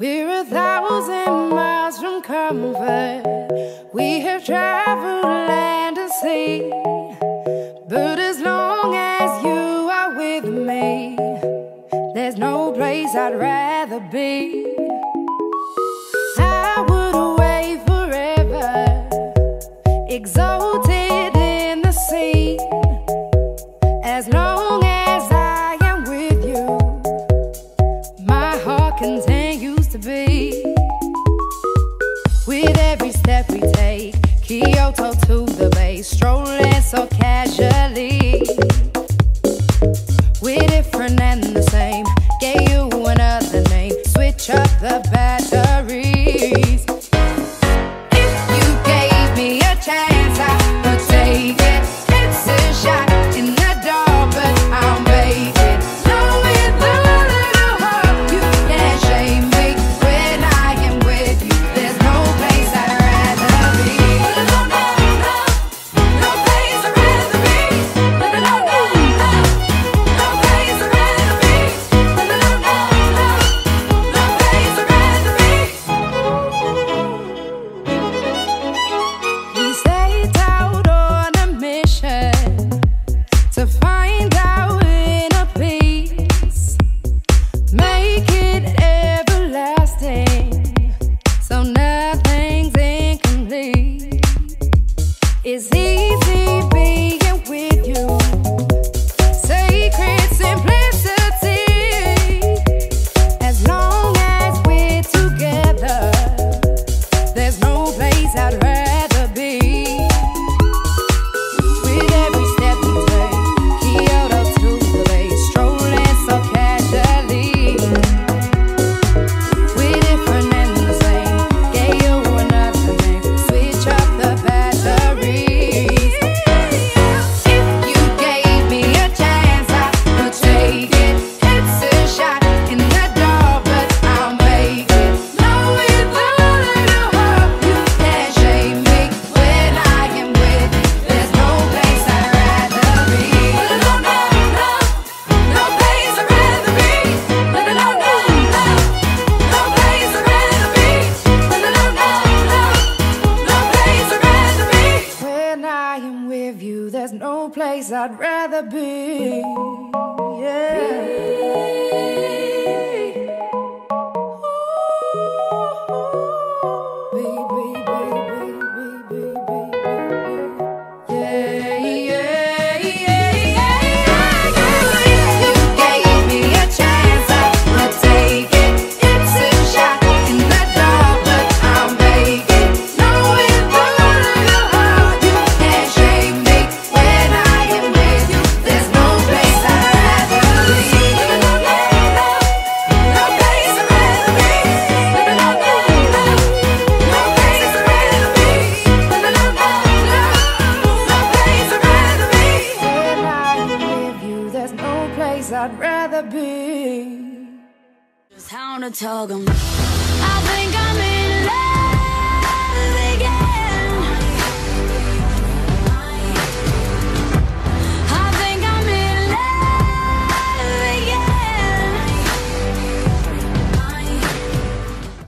We're 1,000 miles from comfort. We have traveled land and sea, but as long as you are with me, there's no place I'd rather be. I would away forever, exalted in the sea, as long as I am with you, my heart continues to be. With every step we take, Kyoto to the bay, strolling so casually. We're different and the same, gave you another name, switch up the batteries. If you gave me a chance, I would take it. It's a shot in the dark. It's easy being with you, sacred simplicity. As long as we're together, there's no place I'd rather be. With every step we take, Kyoto to the bay, strolling so casually. We're different and the same, gave you another name, switch up the battery. There's no place I'd rather be. I'd rather be. Just how to tell them.